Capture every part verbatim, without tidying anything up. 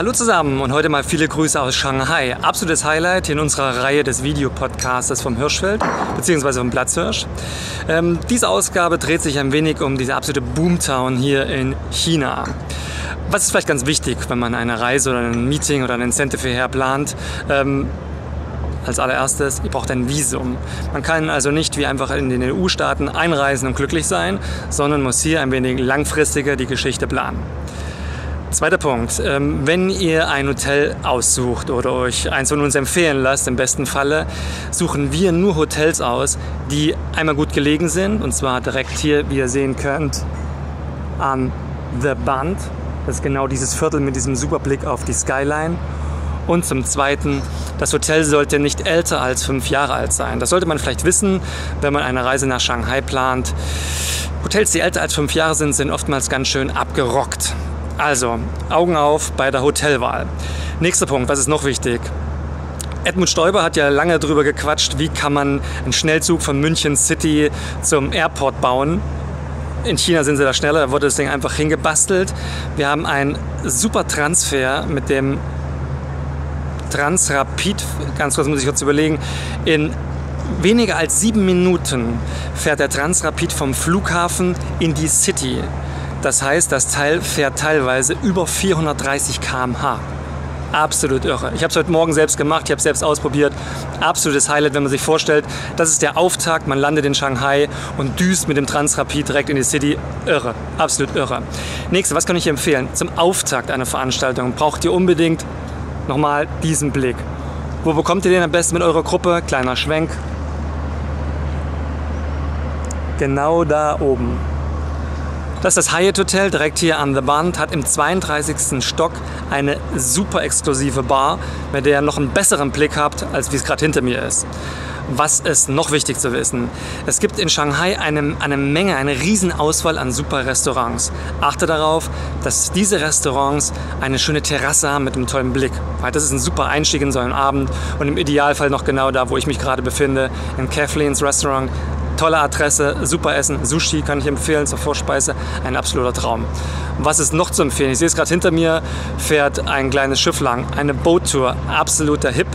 Hallo zusammen und heute mal viele Grüße aus Shanghai. Absolutes Highlight in unserer Reihe des Videopodcasts vom Hirschfeld bzw. vom Platzhirsch. Ähm, diese Ausgabe dreht sich ein wenig um diese absolute Boomtown hier in China. Was ist vielleicht ganz wichtig, wenn man eine Reise oder ein Meeting oder ein Incentive hierher plant? Ähm, Als allererstes, ihr braucht ein Visum. Man kann also nicht wie einfach in den E U-Staaten einreisen und glücklich sein, sondern muss hier ein wenig langfristiger die Geschichte planen. Zweiter Punkt, wenn ihr ein Hotel aussucht oder euch eins von uns empfehlen lasst, im besten Falle, suchen wir nur Hotels aus, die einmal gut gelegen sind, und zwar direkt hier, wie ihr sehen könnt, am The Bund. Das ist genau dieses Viertel mit diesem super Blick auf die Skyline. Und zum Zweiten, das Hotel sollte nicht älter als fünf Jahre alt sein. Das sollte man vielleicht wissen, wenn man eine Reise nach Shanghai plant. Hotels, die älter als fünf Jahre sind, sind oftmals ganz schön abgerockt. Also, Augen auf bei der Hotelwahl. Nächster Punkt, was ist noch wichtig? Edmund Stoiber hat ja lange drüber gequatscht, wie kann man einen Schnellzug von München City zum Airport bauen. In China sind sie da schneller, da wurde das Ding einfach hingebastelt. Wir haben einen super Transfer mit dem Transrapid, ganz kurz muss ich kurz überlegen, in weniger als sieben Minuten fährt der Transrapid vom Flughafen in die City. Das heißt, das Teil fährt teilweise über vierhundertdreißig Kilometer pro Stunde. Absolut irre. Ich habe es heute Morgen selbst gemacht, ich habe es selbst ausprobiert. Absolutes Highlight, wenn man sich vorstellt, das ist der Auftakt, man landet in Shanghai und düst mit dem Transrapid direkt in die City. Irre, absolut irre. Nächste, was kann ich empfehlen? Zum Auftakt einer Veranstaltung braucht ihr unbedingt nochmal diesen Blick. Wo bekommt ihr den am besten mit eurer Gruppe? Kleiner Schwenk. Genau da oben. Das ist das Hyatt Hotel, direkt hier an The Bund, hat im zweiunddreißigsten Stock eine super exklusive Bar, mit der ihr noch einen besseren Blick habt, als wie es gerade hinter mir ist. Was ist noch wichtig zu wissen? Es gibt in Shanghai eine, eine Menge, eine Riesenauswahl an super Restaurants. Achte darauf, dass diese Restaurants eine schöne Terrasse haben mit einem tollen Blick. Weil das ist ein super Einstieg in so einen Abend und im Idealfall noch genau da, wo ich mich gerade befinde, in Kathleen's Restaurant. Tolle Adresse, super Essen, Sushi kann ich empfehlen zur Vorspeise, ein absoluter Traum. Was ist noch zu empfehlen? Ich sehe es gerade hinter mir, fährt ein kleines Schiff lang, eine Boat-Tour, absoluter Hip.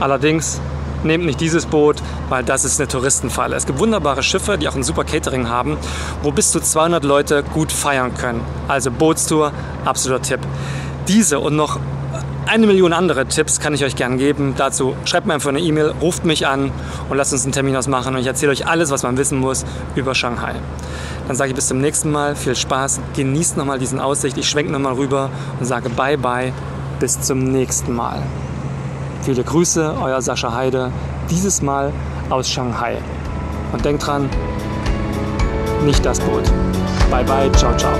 Allerdings nehmt nicht dieses Boot, weil das ist eine Touristenfalle. Es gibt wunderbare Schiffe, die auch ein super Catering haben, wo bis zu zweihundert Leute gut feiern können. Also Bootstour, absoluter Tipp. Diese und noch eine Million andere Tipps kann ich euch gern geben. Dazu schreibt mir einfach eine E-Mail, ruft mich an und lasst uns einen Termin ausmachen. Und ich erzähle euch alles, was man wissen muss über Shanghai. Dann sage ich bis zum nächsten Mal. Viel Spaß. Genießt nochmal diesen Aussicht. Ich schwenke nochmal rüber und sage bye bye. Bis zum nächsten Mal. Viele Grüße, euer Sascha Heide. Dieses Mal aus Shanghai. Und denkt dran, nicht das Boot. Bye bye. Ciao, ciao.